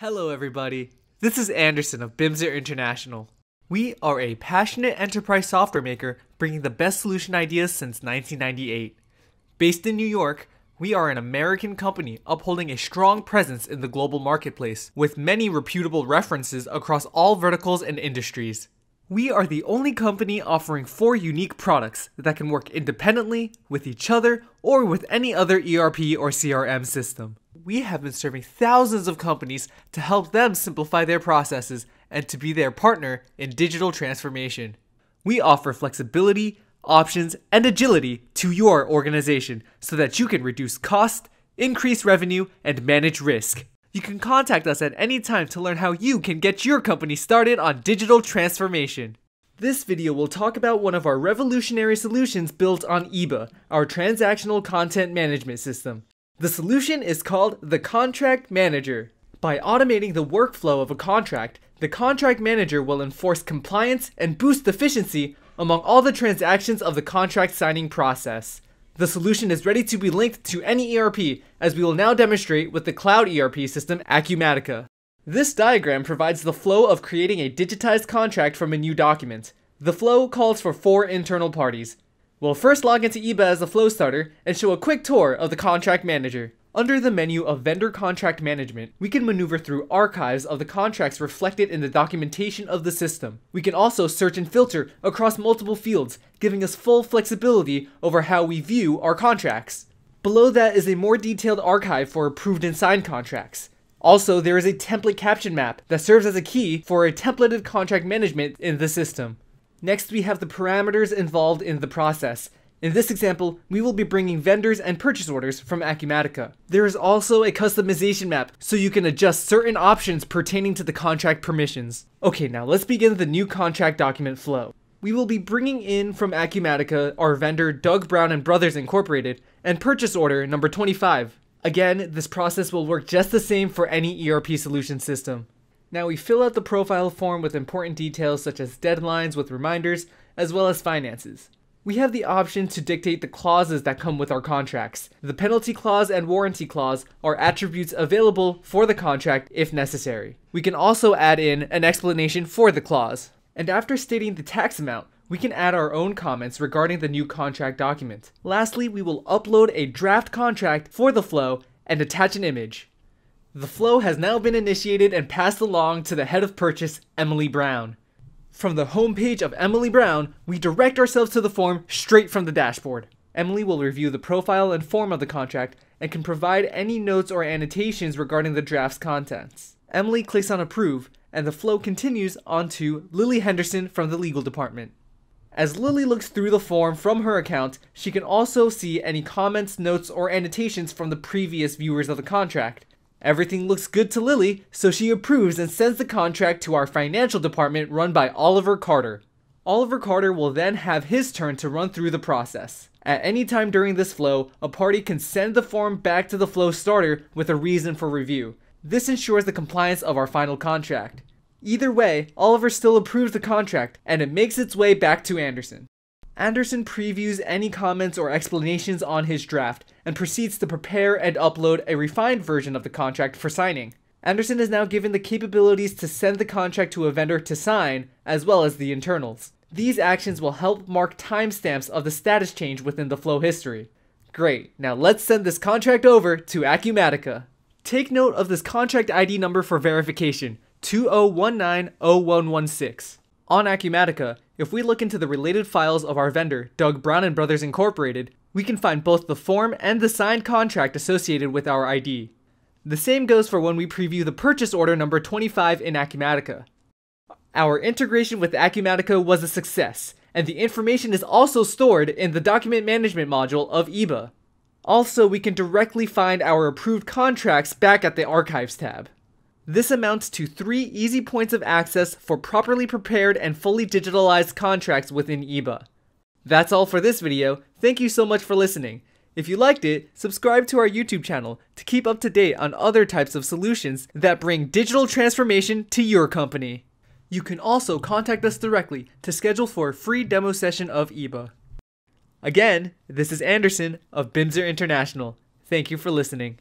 Hello everybody, this is Anderson of Bimser International. We are a passionate enterprise software maker bringing the best solution ideas since 1998. Based in New York, we are an American company upholding a strong presence in the global marketplace with many reputable references across all verticals and industries. We are the only company offering 4 unique products that can work independently with each other or with any other ERP or CRM system. We have been serving thousands of companies to help them simplify their processes and to be their partner in digital transformation. We offer flexibility, options, and agility to your organization so that you can reduce cost, increase revenue, and manage risk. You can contact us at any time to learn how you can get your company started on digital transformation. This video will talk about one of our revolutionary solutions built on eBA, our transactional content management system. The solution is called the Contract Manager. By automating the workflow of a contract, the Contract Manager will enforce compliance and boost efficiency among all the transactions of the contract signing process. The solution is ready to be linked to any ERP, as we will now demonstrate with the cloud ERP system Acumatica. This diagram provides the flow of creating a digitized contract from a new document. The flow calls for 4 internal parties. We'll first log into eBA as a flow starter and show a quick tour of the Contract Manager. Under the menu of Vendor Contract Management, we can maneuver through archives of the contracts reflected in the documentation of the system. We can also search and filter across multiple fields, giving us full flexibility over how we view our contracts. Below that is a more detailed archive for approved and signed contracts. Also, there is a template caption map that serves as a key for a templated contract management in the system. Next, we have the parameters involved in the process. In this example, we will be bringing vendors and purchase orders from Acumatica. There is also a customization map, so you can adjust certain options pertaining to the contract permissions. Okay, now let's begin the new contract document flow. We will be bringing in from Acumatica our vendor Doug Brown & Brothers Incorporated and purchase order number 25. Again, this process will work just the same for any ERP solution system. Now we fill out the profile form with important details such as deadlines with reminders, as well as finances. We have the option to dictate the clauses that come with our contracts. The penalty clause and warranty clause are attributes available for the contract if necessary. We can also add in an explanation for the clause. And after stating the tax amount, we can add our own comments regarding the new contract document. Lastly, we will upload a draft contract for the flow and attach an image. The flow has now been initiated and passed along to the head of purchase, Emily Brown. From the homepage of Emily Brown, we direct ourselves to the form straight from the dashboard. Emily will review the profile and form of the contract and can provide any notes or annotations regarding the draft's contents. Emily clicks on approve and the flow continues on to Lily Henderson from the legal department. As Lily looks through the form from her account, she can also see any comments, notes, or annotations from the previous viewers of the contract. Everything looks good to Lily, so she approves and sends the contract to our financial department run by Oliver Carter. Oliver Carter will then have his turn to run through the process. At any time during this flow, a party can send the form back to the flow starter with a reason for review. This ensures the compliance of our final contract. Either way, Oliver still approves the contract, and it makes its way back to Anderson. Anderson previews any comments or explanations on his draft and proceeds to prepare and upload a refined version of the contract for signing. Anderson is now given the capabilities to send the contract to a vendor to sign, as well as the internals. These actions will help mark timestamps of the status change within the flow history. Great, now let's send this contract over to Acumatica. Take note of this contract ID number for verification, 20190116. On Acumatica, if we look into the related files of our vendor, Doug Brown & Brothers Incorporated, we can find both the form and the signed contract associated with our ID. The same goes for when we preview the purchase order number 25 in Acumatica. Our integration with Acumatica was a success, and the information is also stored in the document management module of eBA. Also, we can directly find our approved contracts back at the Archives tab. This amounts to 3 easy points of access for properly prepared and fully digitalized contracts within eBA. That's all for this video. Thank you so much for listening. If you liked it, subscribe to our YouTube channel to keep up to date on other types of solutions that bring digital transformation to your company. You can also contact us directly to schedule for a free demo session of eBA. Again, this is Anderson of Bimser International. Thank you for listening.